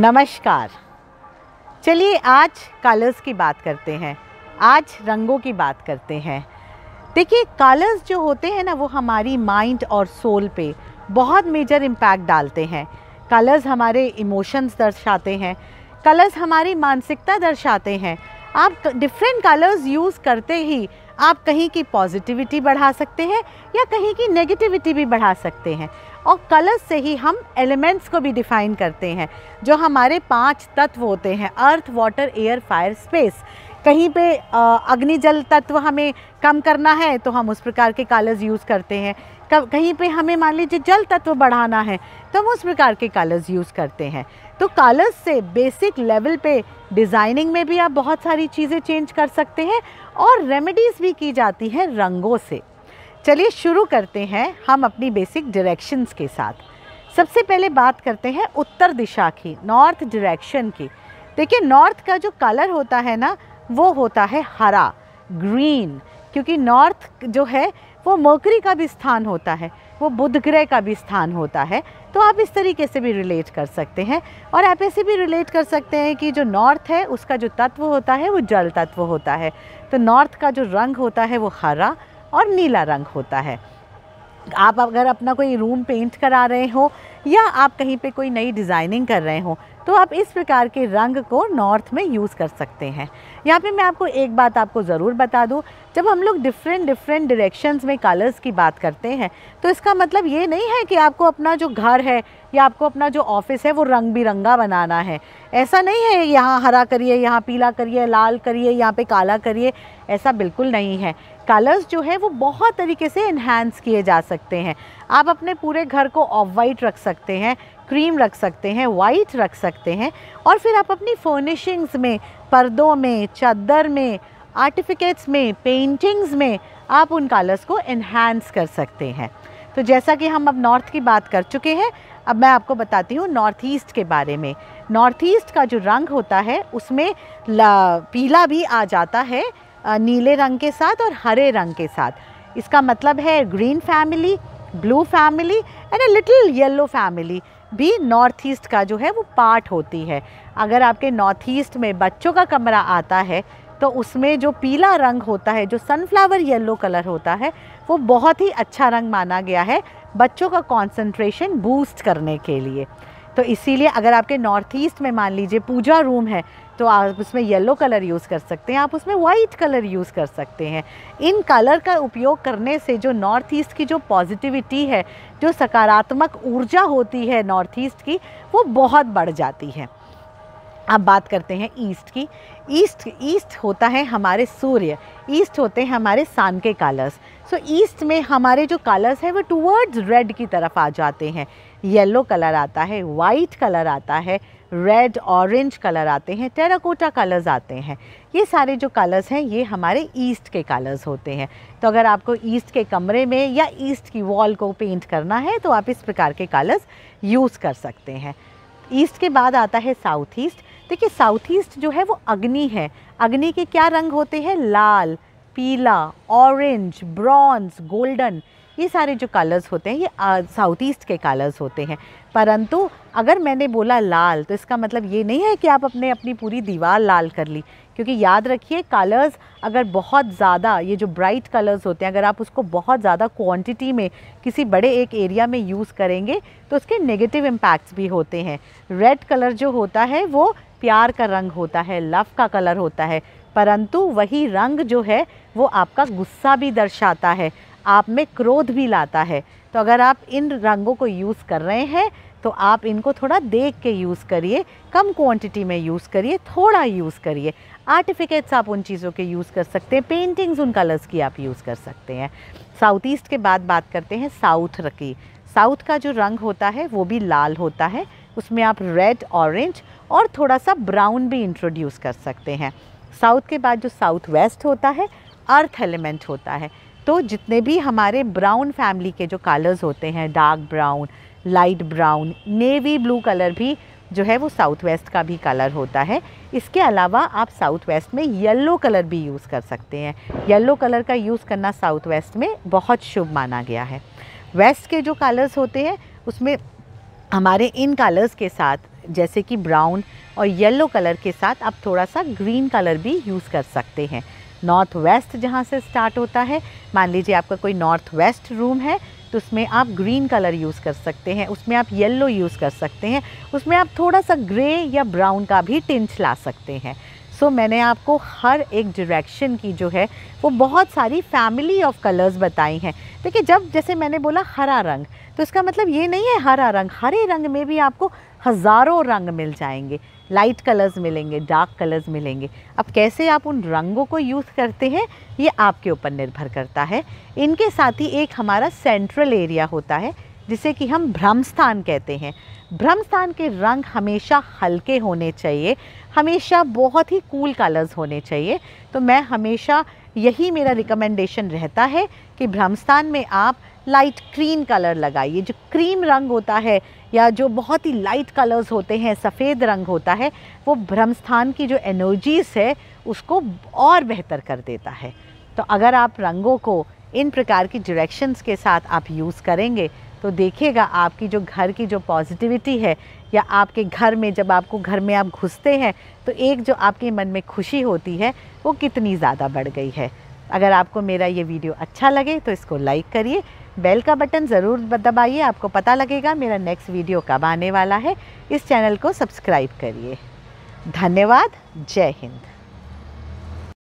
नमस्कार। चलिए आज कलर्स की बात करते हैं, आज रंगों की बात करते हैं। देखिए कलर्स जो होते हैं ना वो हमारी माइंड और सोल पे बहुत मेजर इम्पैक्ट डालते हैं। कलर्स हमारे इमोशंस दर्शाते हैं, कलर्स हमारी मानसिकता दर्शाते हैं। आप डिफरेंट कलर्स यूज़ करते ही आप कहीं की पॉजिटिविटी बढ़ा सकते हैं या कहीं की नेगेटिविटी भी बढ़ा सकते हैं। और कलर्स से ही हम एलिमेंट्स को भी डिफ़ाइन करते हैं, जो हमारे 5 तत्व होते हैं, earth, water, air, fire, space. कहीं पे अग्नि जल तत्व हमें कम करना है तो हम उस प्रकार के कलर्स यूज़ करते हैं, कहीं पे हमें मान लीजिए जल तत्व बढ़ाना है तो हम उस प्रकार के कलर्स यूज़ करते हैं। तो कलर्स से बेसिक लेवल पे डिज़ाइनिंग में भी आप बहुत सारी चीज़ें चेंज कर सकते हैं और रेमेडीज़ भी की जाती हैं रंगों से। चलिए शुरू करते हैं हम अपनी बेसिक डायरेक्शंस के साथ। सबसे पहले बात करते हैं उत्तर दिशा की, नॉर्थ डायरेक्शन की। देखिए नॉर्थ का जो कलर होता है ना वो होता है हरा, ग्रीन, क्योंकि नॉर्थ जो है वो मरकरी का भी स्थान होता है, वो बुध ग्रह का भी स्थान होता है। तो आप इस तरीके से भी रिलेट कर सकते हैं। और आप ऐसे भी रिलेट कर सकते हैं कि जो नॉर्थ है उसका जो तत्व होता है वो जल तत्व होता है। तो नॉर्थ का जो रंग होता है वो हरा और नीला रंग होता है। आप अगर अपना कोई रूम पेंट करा रहे हो या आप कहीं पे कोई नई डिज़ाइनिंग कर रहे हो तो आप इस प्रकार के रंग को नॉर्थ में यूज़ कर सकते हैं। यहाँ पे मैं आपको एक बात आपको ज़रूर बता दूँ, जब हम लोग डिफरेंट डायरेक्शंस में कलर्स की बात करते हैं तो इसका मतलब ये नहीं है कि आपको अपना जो घर है या आपको अपना जो ऑफिस है वो रंग बिरंगा बनाना है। ऐसा नहीं है यहाँ हरा करिए, यहाँ पीला करिए, लाल करिए, यहाँ पे काला करिए, ऐसा बिल्कुल नहीं है। कलर्स जो है वो बहुत तरीके से इन्हांस किए जा सकते हैं। आप अपने पूरे घर को ऑफ वाइट रख सकते हैं, क्रीम रख सकते हैं, वाइट रख सकते हैं। और फिर आप अपनी फर्निशिंग्स में, पर्दों में, चादर में, आर्टिफिकेट्स में, पेंटिंग्स में आप उन कलर्स को इन्हांस कर सकते हैं। तो जैसा कि हम अब नॉर्थ की बात कर चुके हैं, अब मैं आपको बताती हूँ नॉर्थ ईस्ट के बारे में। नॉर्थ ईस्ट का जो रंग होता है उसमें पीला भी आ जाता है नीले रंग के साथ और हरे रंग के साथ। इसका मतलब है green family, blue family and a little yellow family भी नॉर्थ ईस्ट का जो है वो पार्ट होती है। अगर आपके नॉर्थ ईस्ट में बच्चों का कमरा आता है तो उसमें जो पीला रंग होता है, जो सनफ्लावर येलो कलर होता है, वो बहुत ही अच्छा रंग माना गया है बच्चों का कॉन्सेंट्रेशन बूस्ट करने के लिए। तो इसीलिए अगर आपके नॉर्थ ईस्ट में मान लीजिए पूजा रूम है तो आप उसमें येलो कलर यूज़ कर सकते हैं, आप उसमें वाइट कलर यूज़ कर सकते हैं। इन कलर का उपयोग करने से जो नॉर्थ ईस्ट की जो पॉजिटिविटी है, जो सकारात्मक ऊर्जा होती है नॉर्थ ईस्ट की, वो बहुत बढ़ जाती है। अब बात करते हैं ईस्ट की। ईस्ट होता है हमारे सूर्य, ईस्ट होते हैं हमारे सन के कलर्स। सो ईस्ट में हमारे जो कलर्स हैं वो टुवर्ड्स रेड की तरफ आ जाते हैं। येलो कलर आता है, वाइट कलर आता है, रेड ऑरेंज कलर आते हैं, टेराकोटा कलर्स आते हैं। ये सारे जो कलर्स हैं ये हमारे ईस्ट के कलर्स होते हैं। तो अगर आपको ईस्ट के कमरे में या ईस्ट की वॉल को पेंट करना है तो आप इस प्रकार के कलर्स यूज़ कर सकते हैं। ईस्ट के बाद आता है साउथ ईस्ट। देखिए साउथ ईस्ट जो है वो अग्नि है। अग्नि के क्या रंग होते हैं? लाल, पीला, ऑरेंज, ब्रॉन्ज, गोल्डन, ये सारे जो कलर्स होते हैं ये साउथ ईस्ट के कलर्स होते हैं। परंतु अगर मैंने बोला लाल तो इसका मतलब ये नहीं है कि आप अपनी पूरी दीवार लाल कर ली, क्योंकि याद रखिए कलर्स अगर बहुत ज़्यादा, ये जो ब्राइट कलर्स होते हैं, अगर आप उसको बहुत ज़्यादा क्वांटिटी में किसी बड़े एक एरिया में यूज़ करेंगे तो उसके नेगेटिव इम्पैक्ट्स भी होते हैं। रेड कलर जो होता है वो प्यार का रंग होता है, लव का कलर होता है, परंतु वही रंग जो है वो आपका गुस्सा भी दर्शाता है, आप में क्रोध भी लाता है। तो अगर आप इन रंगों को यूज़ कर रहे हैं तो आप इनको थोड़ा देख के यूज़ करिए, कम क्वांटिटी में यूज़ करिए, थोड़ा यूज़ करिए। आर्टिफिकेट्स आप उन चीज़ों के यूज़ कर सकते हैं, पेंटिंग्स उन कलर्स की आप यूज़ कर सकते हैं। साउथ ईस्ट के बाद बात करते हैं साउथ की। साउथ का जो रंग होता है वो भी लाल होता है, उसमें आप रेड, ऑरेंज और थोड़ा सा ब्राउन भी इंट्रोड्यूस कर सकते हैं। साउथ के बाद जो साउथ वेस्ट होता है अर्थ एलिमेंट होता है। तो जितने भी हमारे ब्राउन फैमिली के जो कलर्स होते हैं, dark brown, light brown, navy blue colour भी जो है वो साउथ वेस्ट का भी कलर होता है। इसके अलावा आप साउथ वेस्ट में येलो कलर भी यूज़ कर सकते हैं। येलो कलर का यूज़ करना साउथ वेस्ट में बहुत शुभ माना गया है। वेस्ट के जो कलर्स होते हैं उसमें हमारे इन कलर्स के साथ जैसे कि ब्राउन और येलो कलर के साथ आप थोड़ा सा ग्रीन कलर भी यूज़ कर सकते हैं। नॉर्थ वेस्ट जहाँ से स्टार्ट होता है, मान लीजिए आपका कोई नॉर्थ वेस्ट रूम है तो उसमें आप ग्रीन कलर यूज़ कर सकते हैं, उसमें आप येलो यूज़ कर सकते हैं, उसमें आप थोड़ा सा ग्रे या ब्राउन का भी टिंट ला सकते हैं। सो मैंने आपको हर एक डायरेक्शन की जो है वो बहुत सारी फैमिली ऑफ कलर्स बताई हैं। देखिए जब जैसे मैंने बोला हरा रंग, तो इसका मतलब ये नहीं है हरा रंग, हरे रंग में भी आपको हज़ारों रंग मिल जाएंगे, लाइट कलर्स मिलेंगे, डार्क कलर्स मिलेंगे। अब कैसे आप उन रंगों को यूज़ करते हैं ये आपके ऊपर निर्भर करता है। इनके साथ ही एक हमारा सेंट्रल एरिया होता है जिसे कि हम ब्रह्मस्थान कहते हैं। ब्रह्मस्थान के रंग हमेशा हल्के होने चाहिए, हमेशा बहुत ही कूल कलर्स होने चाहिए। तो मैं हमेशा यही मेरा रिकमेंडेशन रहता है कि ब्रह्मस्थान में आप लाइट क्रीम कलर लगाइए। जो क्रीम रंग होता है या जो बहुत ही लाइट कलर्स होते हैं, सफ़ेद रंग होता है, वो ब्रह्मस्थान की जो एनर्जीज़ है उसको और बेहतर कर देता है। तो अगर आप रंगों को इन प्रकार की डायरेक्शंस के साथ आप यूज़ करेंगे तो देखिएगा आपकी जो घर की जो पॉजिटिविटी है, या आपके घर में जब आपको घर में आप घुसते हैं तो एक जो आपके मन में खुशी होती है वो कितनी ज़्यादा बढ़ गई है। अगर आपको मेरा ये वीडियो अच्छा लगे तो इसको लाइक करिए, बेल का बटन ज़रूर दबाइए, आपको पता लगेगा मेरा नेक्स्ट वीडियो कब आने वाला है। इस चैनल को सब्सक्राइब करिए। धन्यवाद। जय हिंद।